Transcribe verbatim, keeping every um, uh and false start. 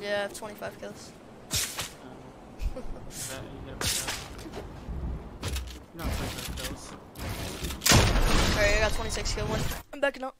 Yeah, I have twenty-five kills. Alright, I got twenty-six kill one. I'm backing up.